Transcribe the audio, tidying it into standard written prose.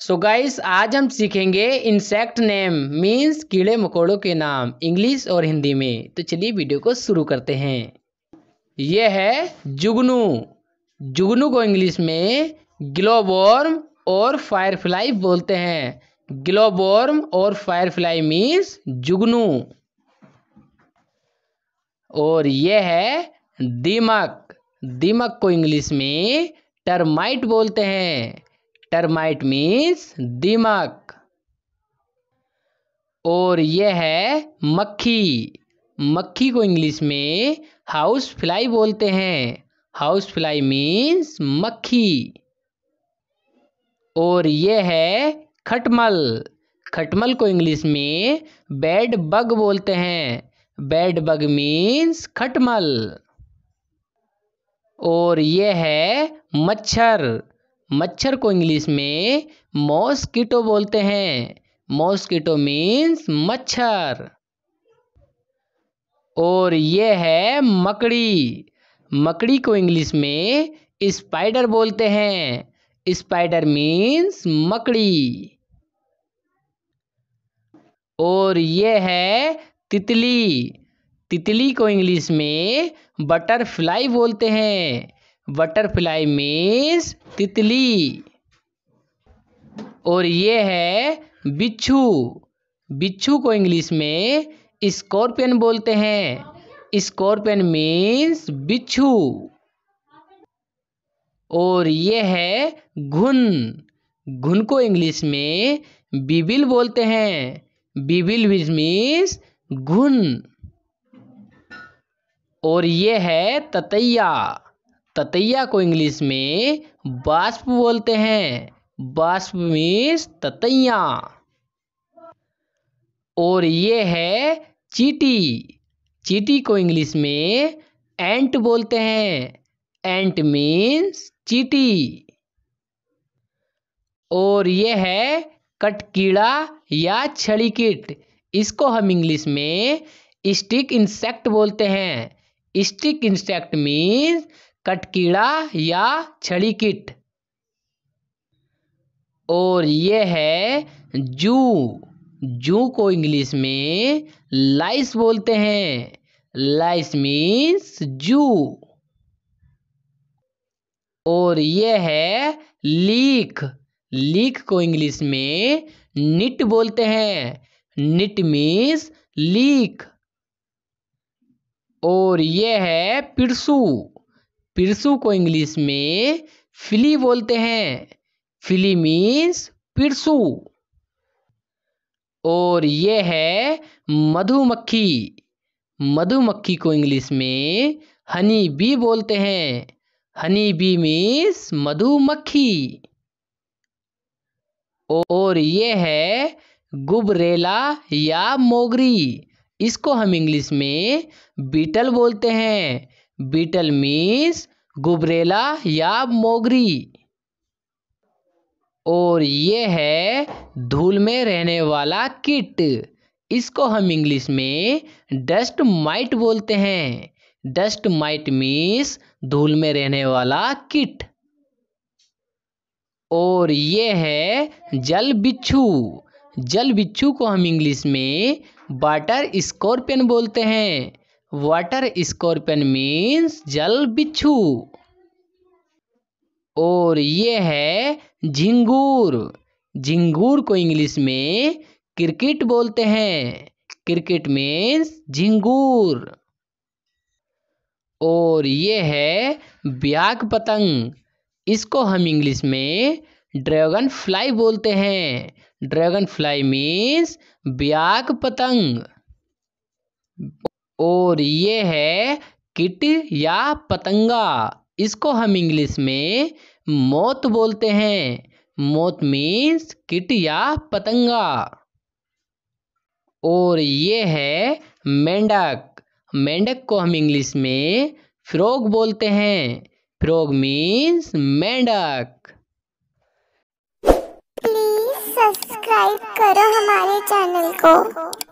So guys आज हम सीखेंगे इंसेक्ट नेम मीन्स कीड़े मकोड़ों के नाम इंग्लिश और हिंदी में। तो चलिए वीडियो को शुरू करते हैं। यह है जुगनू। जुगनू को इंग्लिश में ग्लोबवर्म और फायरफ्लाई बोलते हैं। ग्लोबवर्म और फायरफ्लाई मीन्स जुगनू। और यह है दीमक। दीमक को इंग्लिश में टर्माइट बोलते हैं। टर्माइट मीन्स दीमक। और यह है मक्खी। मक्खी को इंग्लिश में हाउस फ्लाई बोलते हैं। हाउस फ्लाई मीन्स मक्खी। और यह है खटमल। खटमल को इंग्लिश में बेड बग बोलते हैं। बेड बग मीन्स खटमल। और यह है मच्छर। मच्छर को इंग्लिश में मॉस्किटो बोलते हैं। मॉस्किटो मीन्स मच्छर। और यह है मकड़ी। मकड़ी को इंग्लिश में स्पाइडर बोलते हैं। स्पाइडर मीन्स मकड़ी। और यह है तितली। तितली को इंग्लिश में बटरफ्लाई बोलते हैं। बटरफ्लाई मीन्स तितली। और ये है बिच्छू। बिच्छू को इंग्लिश में स्कॉर्पियन बोलते हैं। स्कॉर्पियन मीन्स बिच्छू। और ये है घुन। घुन को इंग्लिश में बीबिल बोलते हैं। बीबिल विच मीन्स घुन। और ये है ततैया। ततैया को इंग्लिश में बाष्प बोलते हैं। बाष्प मीन्स ततैया। और ये है चींटी। चींटी को इंग्लिश में एंट बोलते हैं। एंट मीन्स चींटी। और ये है कटकीड़ा या छड़ी कीट। इसको हम इंग्लिश में स्टिक इंसेक्ट बोलते हैं। स्टिक इंसेक्ट मीन्स कटकीड़ा या छड़ी कीट। और ये है जू। जू को इंग्लिश में लाइस बोलते हैं। लाइस मीन्स जू। और ये है लीक। लीक को इंग्लिश में निट बोलते हैं। निट मीन्स लीक। और ये है पिरसू। पिरसू को इंग्लिश में फिली बोलते हैं। फिली मीन्स पिरसू। और ये है मधुमक्खी। मधुमक्खी को इंग्लिश में हनी बी बोलते हैं। हनी बी मीन्स मधुमक्खी। और ये है गुबरेला या मोगरी। इसको हम इंग्लिश में बीटल बोलते हैं। बीटल मीन्स गुबरेला या मोगरी। और ये है धूल में रहने वाला कीट। इसको हम इंग्लिश में डस्ट माइट बोलते हैं। डस्ट माइट मीन्स धूल में रहने वाला कीट। और ये है जल बिच्छू। जल बिच्छू को हम इंग्लिश में वाटर स्कॉर्पियन बोलते हैं। वाटर स्कॉर्पियन मीन्स जल बिच्छू। और ये है झिंगूर। झिंगूर को इंग्लिश में क्रिकेट बोलते हैं। क्रिकेट मीन्स झिंगूर। और ये है ब्याग पतंग। इसको हम इंग्लिश में ड्रैगन फ्लाई बोलते हैं। ड्रैगन फ्लाई मीन्स ब्याग पतंग। और ये है किट या पतंगा। इसको हम इंग्लिश में मोथ बोलते हैं। मोथ मीन्स किट या पतंगा। और ये है मेंढक। मेंढक को हम इंग्लिश में फ्रॉग बोलते हैं। फ्रॉग मीन्स मेंढक। प्लीज सब्सक्राइब करो हमारे चैनल को।